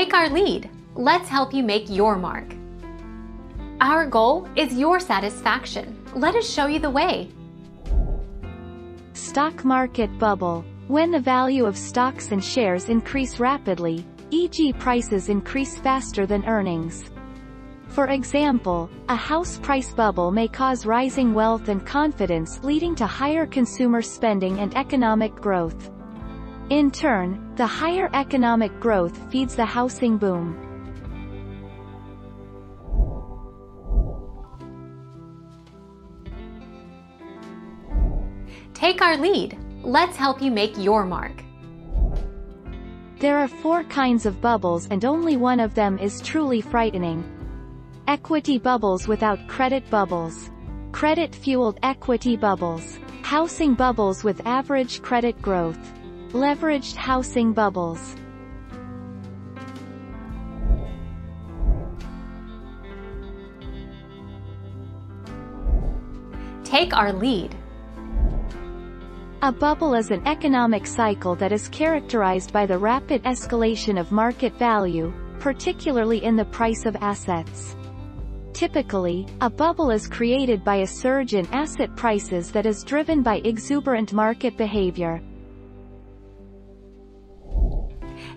Take our lead. Let's help you make your mark. Our goal is your satisfaction. Let us show you the way. Stock market bubble. When the value of stocks and shares increase rapidly, e.g. prices increase faster than earnings. For example, a house price bubble may cause rising wealth and confidence, leading to higher consumer spending and economic growth. In turn, the higher economic growth feeds the housing boom. Take our lead. Let's help you make your mark. There are four kinds of bubbles, and only one of them is truly frightening. Equity bubbles without credit bubbles. Credit-fueled equity bubbles. Housing bubbles with average credit growth. Leveraged housing bubbles. Take our lead. A bubble is an economic cycle that is characterized by the rapid escalation of market value, particularly in the price of assets. Typically, a bubble is created by a surge in asset prices that is driven by exuberant market behavior.